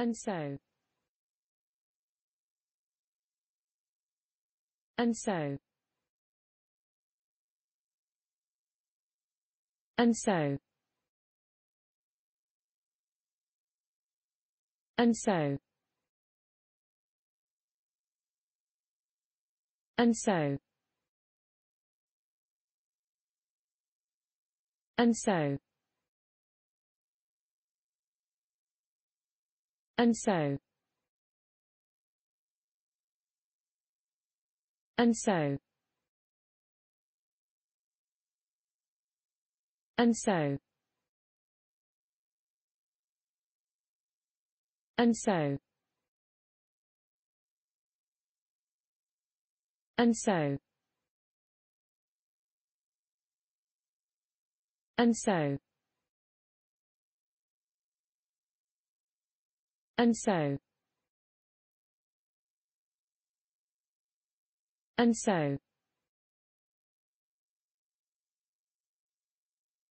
And so